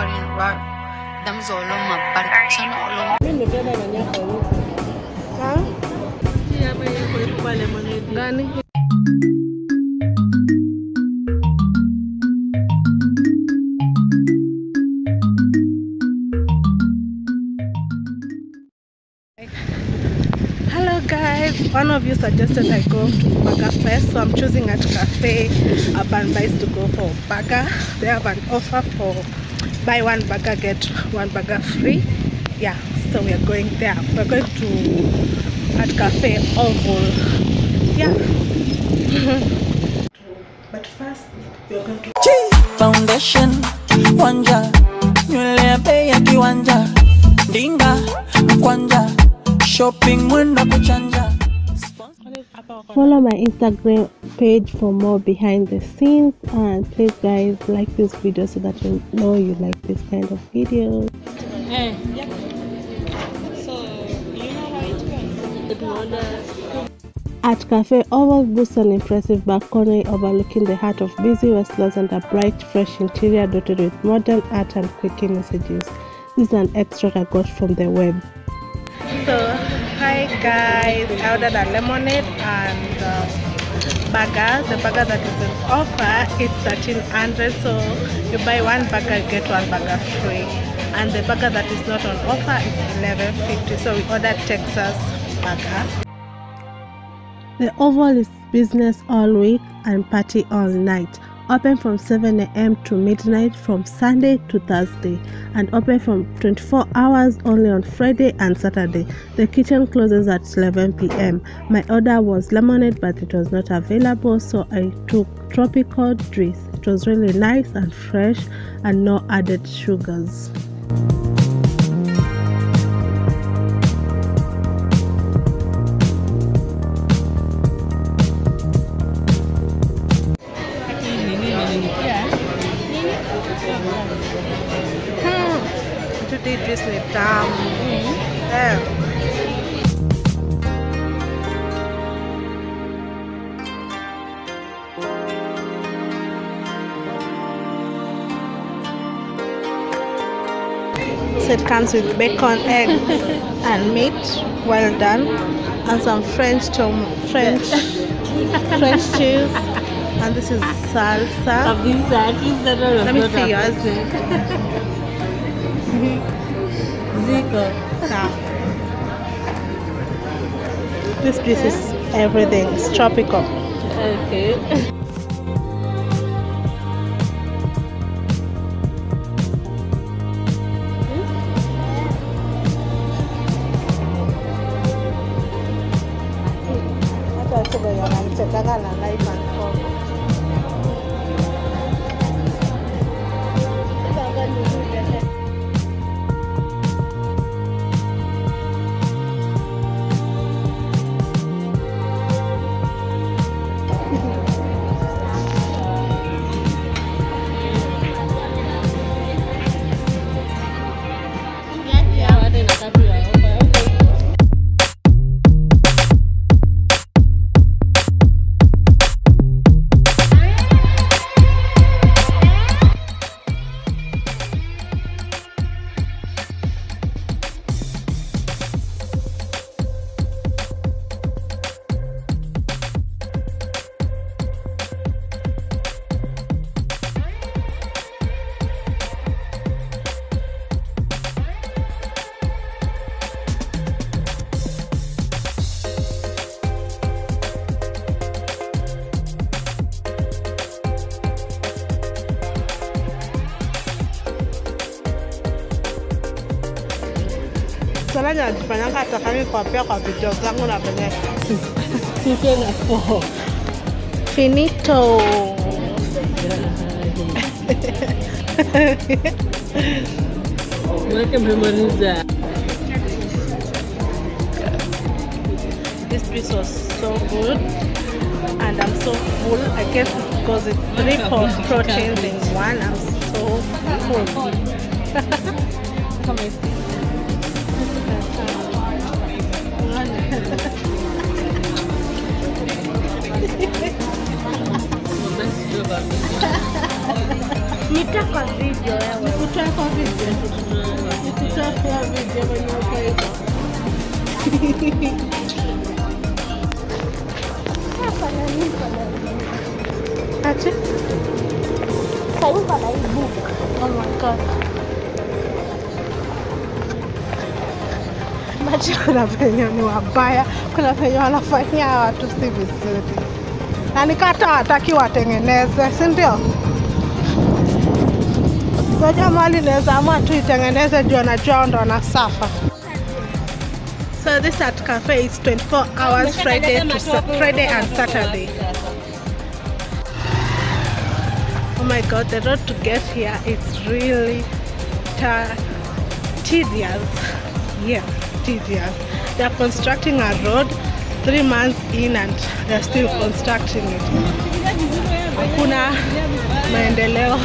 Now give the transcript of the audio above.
fucking rock. Them's all on my back. Huh? Yeah, one of you suggested I go to Burger first, so I'm choosing Artcaffe Urban Buys to go for burger. They have an offer for buy one burger, get one burger free. Yeah, so we are going there. We're going to Artcaffe Oval. Yeah. But first, we're going to Foundation Wanja Nyule Beya Kiwanja Dinga Kwanja Shopping Mwenda Kuchanja. Follow my Instagram page for more behind the scenes, and please guys like this video so that you know you like this kind of videos. Hey. Yeah. So you know how it goes. Artcaffe Oval boasts an impressive balcony overlooking the heart of busy Westlands and a bright fresh interior dotted with modern art and quirky messages. This is an extra I got from the web. So hi guys, I ordered a lemonade and burger. The burger that is in offer is 1300, so you buy one burger, get one burger free. And the burger that is not on offer is 1150, so we ordered Texas Burger. The Oval is business all week and party all night. Open from 7 a.m. to midnight from Sunday to Thursday, and open from 24 hours only on Friday and Saturday. The kitchen closes at 11 p.m. My order was lemonade, but it was not available, so I took tropical juice. It was really nice and fresh and no added sugars. Today dress me down. So it comes with bacon, egg, and meat. Well done, and some French cheese. And this is salsa. Let me see yours. Zico. Nah. This place is everything. It's tropical. Okay. Finito. This piece was so good, and I'm so full. I guess because it's 3 pounds proteins in one. I'm so full. Come here. Nita kwa video. That's it? Oh my god. Maji kuna venye ni wabaya, kuna venye wanafanyia watu si vizuri. Na nikata hataki watengeneze, si ndio? Ngoja mali naweza ama tu itengeneze juu anajua ndo anasafa. So this Artcaffe is 24 hours Friday and Saturday. Oh my god, the road to get here is really tedious. Yeah, tedious. They are constructing a road 3 months in and they are still constructing it. Hakuna maendeleo.